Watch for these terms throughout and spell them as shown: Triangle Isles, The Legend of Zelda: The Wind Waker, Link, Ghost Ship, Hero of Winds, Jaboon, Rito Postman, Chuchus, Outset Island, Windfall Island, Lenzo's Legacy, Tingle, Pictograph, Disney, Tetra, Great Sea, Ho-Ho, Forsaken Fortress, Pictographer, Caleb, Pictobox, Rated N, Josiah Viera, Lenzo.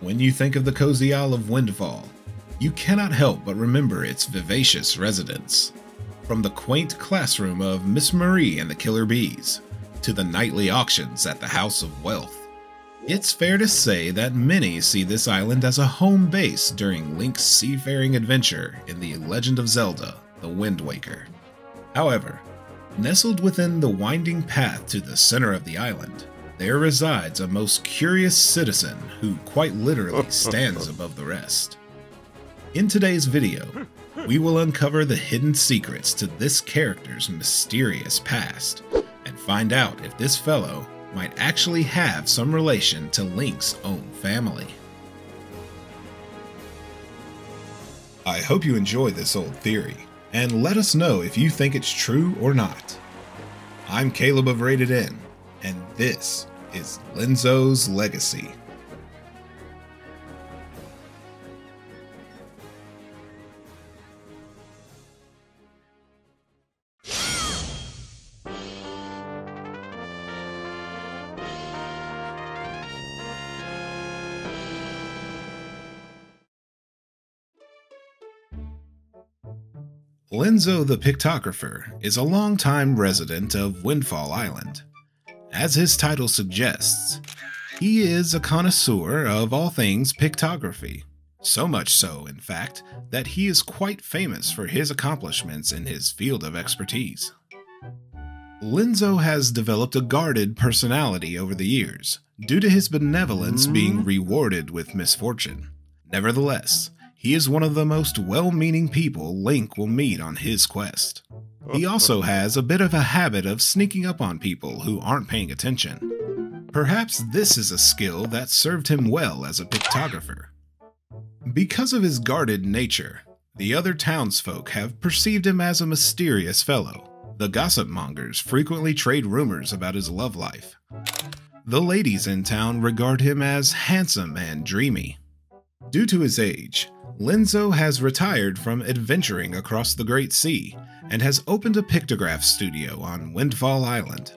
When you think of the cozy Isle of Windfall, you cannot help but remember its vivacious residents. From the quaint classroom of Miss Marie and the Killer Bees, to the nightly auctions at the House of Wealth, it's fair to say that many see this island as a home base during Link's seafaring adventure in The Legend of Zelda: The Wind Waker. However, nestled within the winding path to the center of the island, there resides a most curious citizen who quite literally stands above the rest. In today's video, we will uncover the hidden secrets to this character's mysterious past, and find out if this fellow might actually have some relation to Link's own family. I hope you enjoy this old theory, and let us know if you think it's true or not. I'm Caleb of Rated N, and this is Lenzo's Legacy. Lenzo the Pictographer is a longtime resident of Windfall Island. As his title suggests, he is a connoisseur of all things pictography, so much so, in fact, that he is quite famous for his accomplishments in his field of expertise. Lenzo has developed a guarded personality over the years, due to his benevolence being rewarded with misfortune. Nevertheless, he is one of the most well-meaning people Link will meet on his quest. He also has a bit of a habit of sneaking up on people who aren't paying attention. Perhaps this is a skill that served him well as a pictographer. Because of his guarded nature, the other townsfolk have perceived him as a mysterious fellow. The gossip mongers frequently trade rumors about his love life. The ladies in town regard him as handsome and dreamy. Due to his age, Lenzo has retired from adventuring across the Great Sea and has opened a pictograph studio on Windfall Island.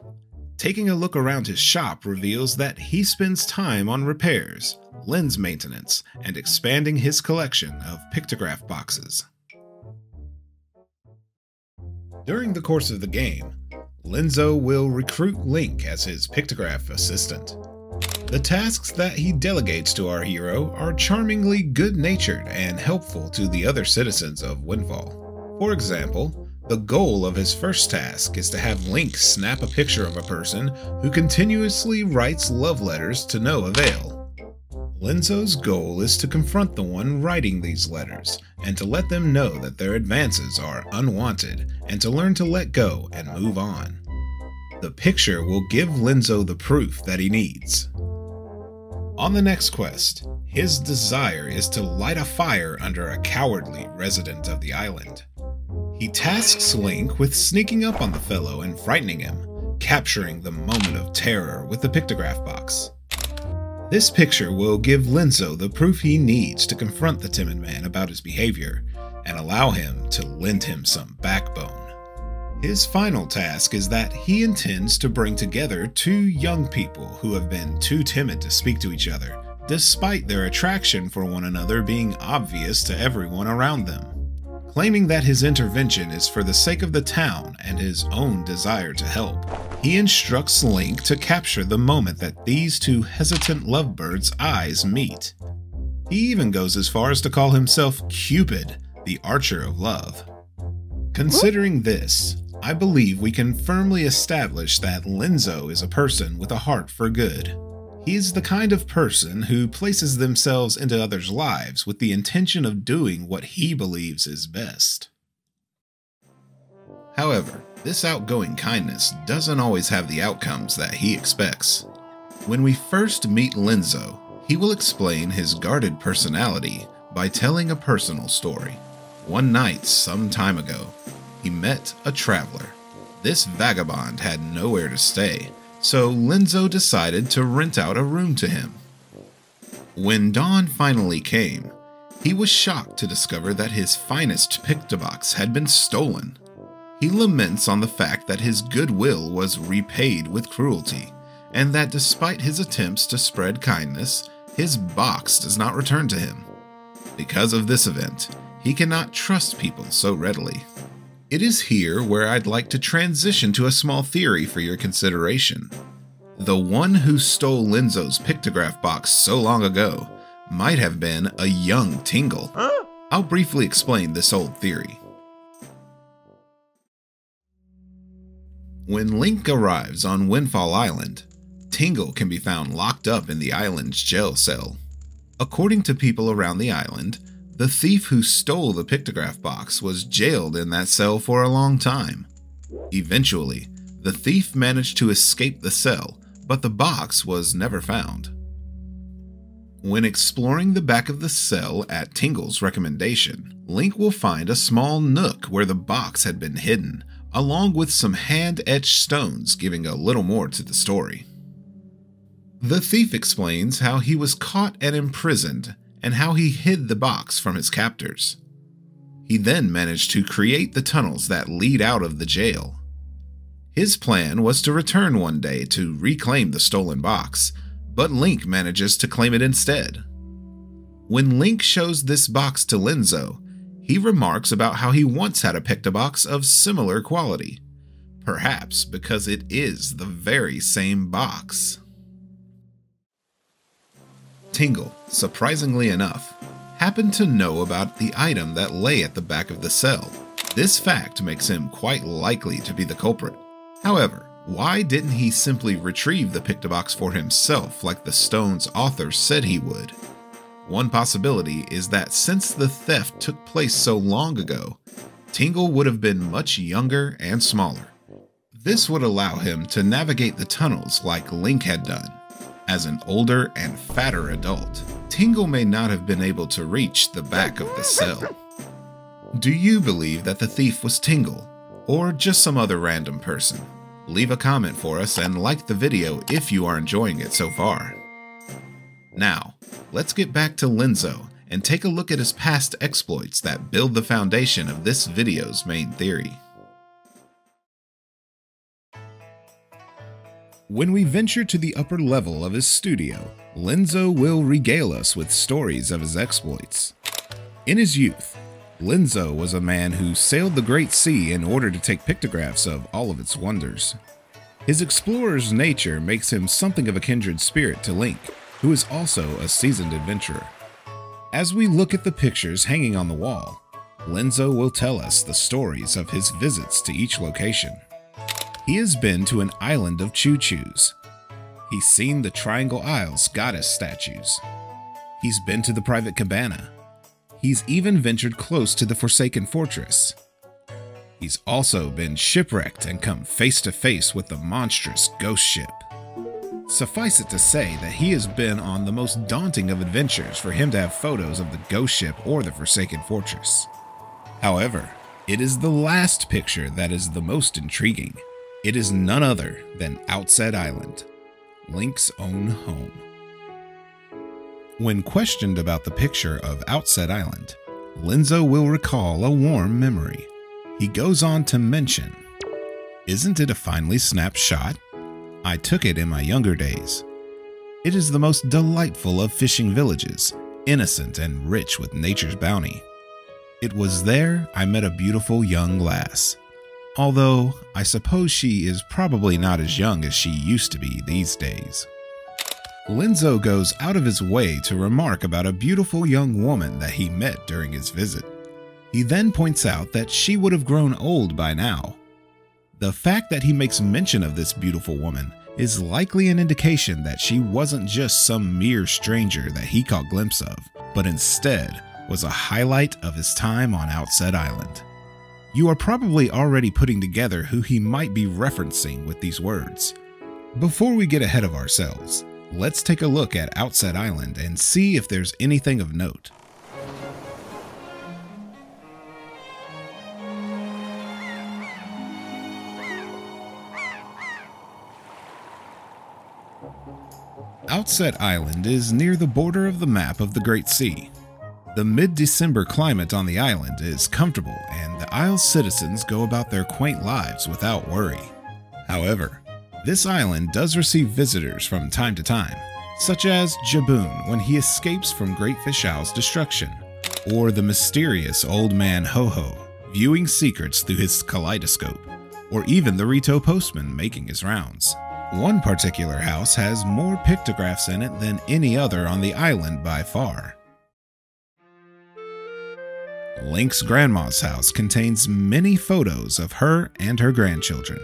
Taking a look around his shop reveals that he spends time on repairs, lens maintenance, and expanding his collection of pictograph boxes. During the course of the game, Lenzo will recruit Link as his pictograph assistant. The tasks that he delegates to our hero are charmingly good-natured and helpful to the other citizens of Windfall. For example, the goal of his first task is to have Link snap a picture of a person who continuously writes love letters to no avail. Lenzo's goal is to confront the one writing these letters and to let them know that their advances are unwanted and to learn to let go and move on. The picture will give Lenzo the proof that he needs. On the next quest, his desire is to light a fire under a cowardly resident of the island. He tasks Link with sneaking up on the fellow and frightening him, capturing the moment of terror with the pictograph box. This picture will give Lenzo the proof he needs to confront the timid man about his behavior and allow him to lend him some backbone. His final task is that he intends to bring together two young people who have been too timid to speak to each other, despite their attraction for one another being obvious to everyone around them. Claiming that his intervention is for the sake of the town and his own desire to help, he instructs Link to capture the moment that these two hesitant lovebirds' eyes meet. He even goes as far as to call himself Cupid, the Archer of Love. Considering this, I believe we can firmly establish that Lenzo is a person with a heart for good. He's the kind of person who places themselves into others' lives with the intention of doing what he believes is best. However, this outgoing kindness doesn't always have the outcomes that he expects. When we first meet Lenzo, he will explain his guarded personality by telling a personal story. One night some time ago, he met a traveler. This vagabond had nowhere to stay, so Lenzo decided to rent out a room to him. When dawn finally came, he was shocked to discover that his finest Pictobox had been stolen. He laments on the fact that his goodwill was repaid with cruelty, and that despite his attempts to spread kindness, His box does not return to him. Because of this event, he cannot trust people so readily. It is here where I'd like to transition to a small theory for your consideration. The one who stole Lenzo's pictograph box so long ago might have been a young Tingle. Huh? I'll briefly explain this old theory. When Link arrives on Windfall Island, Tingle can be found locked up in the island's jail cell. According to people around the island, the thief who stole the pictograph box was jailed in that cell for a long time. Eventually, the thief managed to escape the cell, but the box was never found. When exploring the back of the cell at Tingle's recommendation, Link will find a small nook where the box had been hidden, along with some hand-etched stones, giving a little more to the story. The thief explains how he was caught and imprisoned, and how he hid the box from his captors. He then managed to create the tunnels that lead out of the jail. His plan was to return one day to reclaim the stolen box, but Link manages to claim it instead. When Link shows this box to Lenzo, he remarks about how he once had a Pictobox of similar quality, perhaps because it is the very same box. Tingle, surprisingly enough, happened to know about the item that lay at the back of the cell. This fact makes him quite likely to be the culprit. However, why didn't he simply retrieve the Pictobox for himself like the stone's author said he would? One possibility is that since the theft took place so long ago, Tingle would have been much younger and smaller. This would allow him to navigate the tunnels like Link had done. As an older and fatter adult, Tingle may not have been able to reach the back of the cell. Do you believe that the thief was Tingle, or just some other random person? Leave a comment for us and like the video if you are enjoying it so far. Now, let's get back to Lenzo and take a look at his past exploits that build the foundation of this video's main theory. When we venture to the upper level of his studio, Lenzo will regale us with stories of his exploits. In his youth, Lenzo was a man who sailed the Great Sea in order to take pictographs of all of its wonders. His explorer's nature makes him something of a kindred spirit to Link, who is also a seasoned adventurer. As we look at the pictures hanging on the wall, Lenzo will tell us the stories of his visits to each location. He has been to an island of Chuchus. He's seen the Triangle Isles goddess statues. He's been to the private cabana. He's even ventured close to the Forsaken Fortress. He's also been shipwrecked and come face to face with the monstrous Ghost Ship. Suffice it to say that he has been on the most daunting of adventures for him to have photos of the Ghost Ship or the Forsaken Fortress. However, it is the last picture that is the most intriguing. It is none other than Outset Island, Link's own home. When questioned about the picture of Outset Island, Lenzo will recall a warm memory. He goes on to mention, "Isn't it a finely snapped shot? I took it in my younger days. It is the most delightful of fishing villages, innocent and rich with nature's bounty. It was there I met a beautiful young lass, although I suppose she is probably not as young as she used to be these days." Lenzo goes out of his way to remark about a beautiful young woman that he met during his visit. He then points out that she would have grown old by now. The fact that he makes mention of this beautiful woman is likely an indication that she wasn't just some mere stranger that he caught a glimpse of, but instead was a highlight of his time on Outset Island. You are probably already putting together who he might be referencing with these words. Before we get ahead of ourselves, let's take a look at Outset Island and see if there's anything of note. Outset Island is near the border of the map of the Great Sea. The mid-December climate on the island is comfortable, and the isle's citizens go about their quaint lives without worry. However, this island does receive visitors from time to time, such as Jaboon when he escapes from Great Fish Owl's destruction, or the mysterious old man Ho-Ho viewing secrets through his kaleidoscope, or even the Rito Postman making his rounds. One particular house has more pictographs in it than any other on the island by far. Link's grandma's house contains many photos of her and her grandchildren.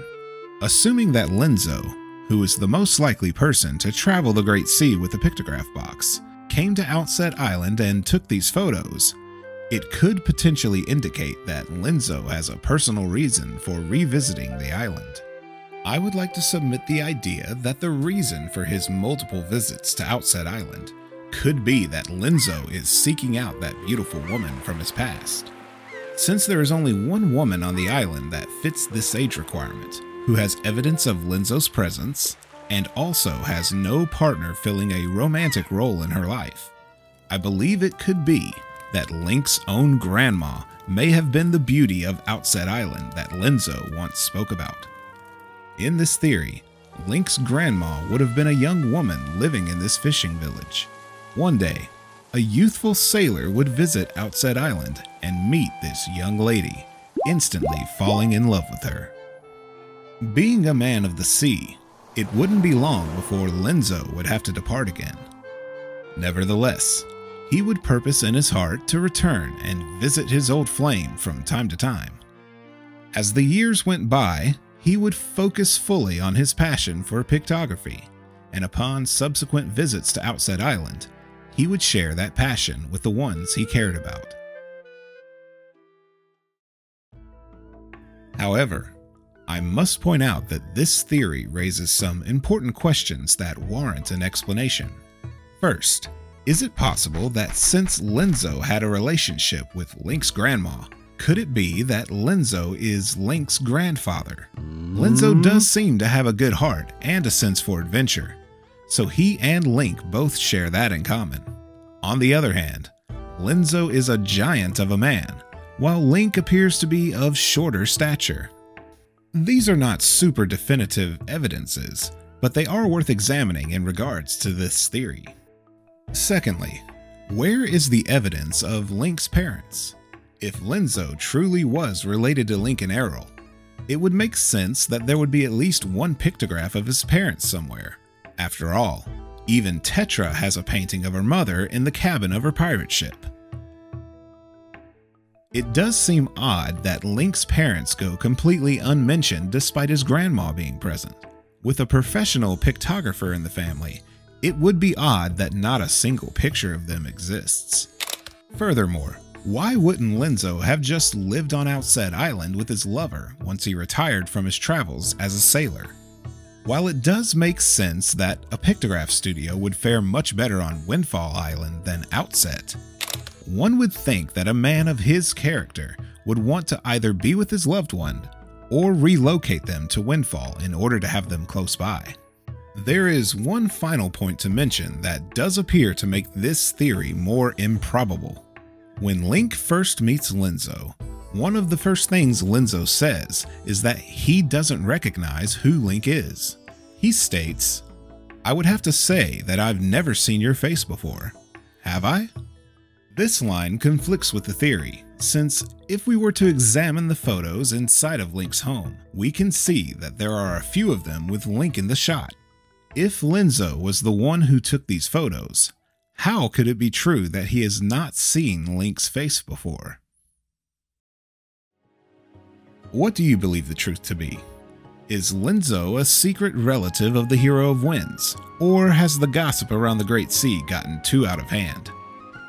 Assuming that Lenzo, who is the most likely person to travel the Great Sea with the pictograph box, came to Outset Island and took these photos, it could potentially indicate that Lenzo has a personal reason for revisiting the island. I would like to submit the idea that the reason for his multiple visits to Outset Island could be that Lenzo is seeking out that beautiful woman from his past. Since there is only one woman on the island that fits this age requirement, who has evidence of Lenzo's presence, and also has no partner filling a romantic role in her life, I believe it could be that Link's own grandma may have been the beauty of Outset Island that Lenzo once spoke about. In this theory, Link's grandma would have been a young woman living in this fishing village. One day, a youthful sailor would visit Outset Island and meet this young lady, instantly falling in love with her. Being a man of the sea, it wouldn't be long before Lenzo would have to depart again. Nevertheless, he would purpose in his heart to return and visit his old flame from time to time. As the years went by, he would focus fully on his passion for pictography, and upon subsequent visits to Outset Island, he would share that passion with the ones he cared about. However, I must point out that this theory raises some important questions that warrant an explanation. First, is it possible that since Lenzo had a relationship with Link's grandma, could it be that Lenzo is Link's grandfather? Lenzo does seem to have a good heart and a sense for adventure, so he and Link both share that in common. On the other hand, Lenzo is a giant of a man, while Link appears to be of shorter stature. These are not super definitive evidences, but they are worth examining in regards to this theory. Secondly, where is the evidence of Link's parents? If Lenzo truly was related to Link and Errol, it would make sense that there would be at least one pictograph of his parents somewhere. After all, even Tetra has a painting of her mother in the cabin of her pirate ship. It does seem odd that Link's parents go completely unmentioned despite his grandma being present. With a professional pictographer in the family, it would be odd that not a single picture of them exists. Furthermore, why wouldn't Lenzo have just lived on Outset Island with his lover once he retired from his travels as a sailor? While it does make sense that a pictograph studio would fare much better on Windfall Island than Outset, one would think that a man of his character would want to either be with his loved one or relocate them to Windfall in order to have them close by. There is one final point to mention that does appear to make this theory more improbable. When Link first meets Lenzo, one of the first things Lenzo says is that he doesn't recognize who Link is. He states, "I would have to say that I've never seen your face before. Have I?" This line conflicts with the theory, since if we were to examine the photos inside of Link's home, we can see that there are a few of them with Link in the shot. If Lenzo was the one who took these photos, how could it be true that he has not seen Link's face before? What do you believe the truth to be? Is Lenzo a secret relative of the Hero of Winds, or has the gossip around the Great Sea gotten too out of hand?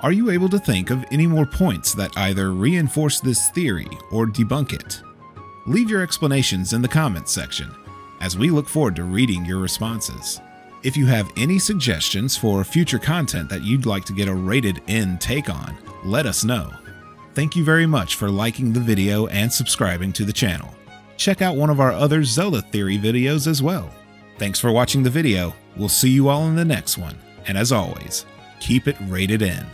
Are you able to think of any more points that either reinforce this theory or debunk it? Leave your explanations in the comments section, as we look forward to reading your responses. If you have any suggestions for future content that you'd like to get a Rated N take on, let us know. Thank you very much for liking the video and subscribing to the channel. Check out one of our other Zelda theory videos as well. Thanks for watching the video. We'll see you all in the next one. And as always, keep it Rated N.